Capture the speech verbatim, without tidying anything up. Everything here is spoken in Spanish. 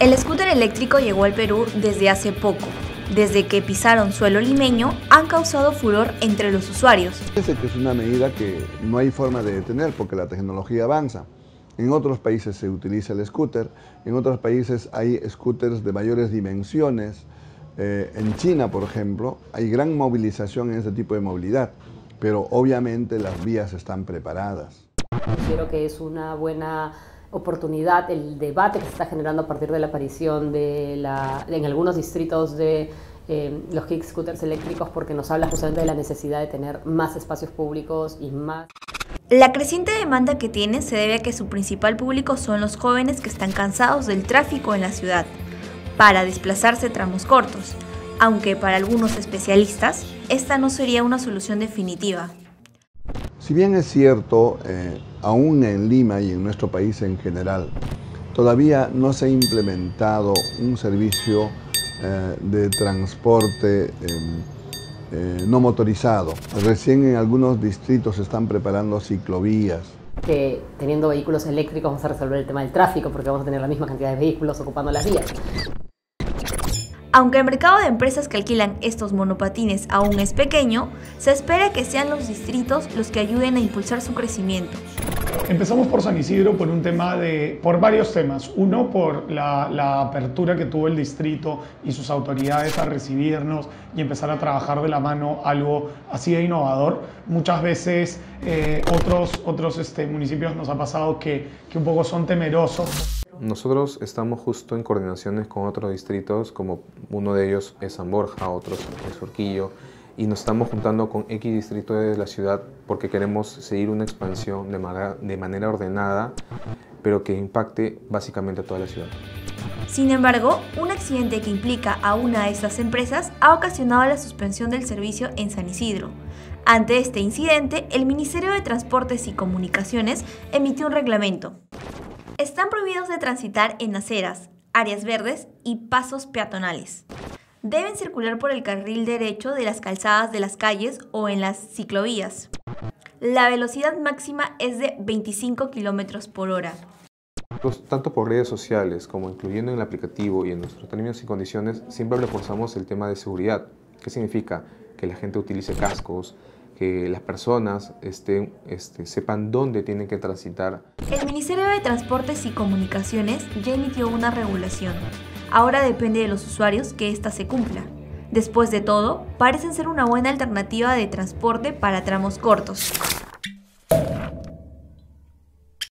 El scooter eléctrico llegó al Perú desde hace poco. Desde que pisaron suelo limeño, han causado furor entre los usuarios. Dice que es una medida que no hay forma de detener porque la tecnología avanza. En otros países se utiliza el scooter, en otros países hay scooters de mayores dimensiones. Eh, en China, por ejemplo, hay gran movilización en este tipo de movilidad, pero obviamente las vías están preparadas. Considero que es una buena oportunidad el debate que se está generando a partir de la aparición de la, en algunos distritos de eh, los kick scooters eléctricos, porque nos habla justamente de la necesidad de tener más espacios públicos y más. La creciente demanda que tiene se debe a que su principal público son los jóvenes que están cansados del tráfico en la ciudad para desplazarse tramos cortos, aunque para algunos especialistas esta no sería una solución definitiva. Si bien es cierto, eh, aún en Lima y en nuestro país en general, todavía no se ha implementado un servicio eh, de transporte eh, eh, no motorizado. Recién en algunos distritos se están preparando ciclovías. Que teniendo vehículos eléctricos vamos a resolver el tema del tráfico porque vamos a tener la misma cantidad de vehículos ocupando las vías. Aunque el mercado de empresas que alquilan estos monopatines aún es pequeño, se espera que sean los distritos los que ayuden a impulsar su crecimiento. Empezamos por San Isidro por un tema de, por varios temas. Uno, por la, la apertura que tuvo el distrito y sus autoridades a recibirnos y empezar a trabajar de la mano algo así de innovador. Muchas veces eh, otros, otros este, municipios nos ha pasado que, que un poco son temerosos. Nosotros estamos justo en coordinaciones con otros distritos, como uno de ellos es San Borja, otro es Surquillo, y nos estamos juntando con X distritos de la ciudad porque queremos seguir una expansión de manera, de manera ordenada, pero que impacte básicamente a toda la ciudad. Sin embargo, un accidente que implica a una de estas empresas ha ocasionado la suspensión del servicio en San Isidro. Ante este incidente, el Ministerio de Transportes y Comunicaciones emitió un reglamento. Están prohibidos de transitar en aceras, áreas verdes y pasos peatonales. Deben circular por el carril derecho de las calzadas de las calles o en las ciclovías. La velocidad máxima es de veinticinco kilómetros por hora. Tanto por redes sociales como incluyendo en el aplicativo y en nuestros términos y condiciones, siempre reforzamos el tema de seguridad. ¿Qué significa? Que la gente utilice cascos, que las personas estén, este, sepan dónde tienen que transitar. El Ministerio de Transportes y Comunicaciones ya emitió una regulación. Ahora depende de los usuarios que ésta se cumpla. Después de todo, parecen ser una buena alternativa de transporte para tramos cortos.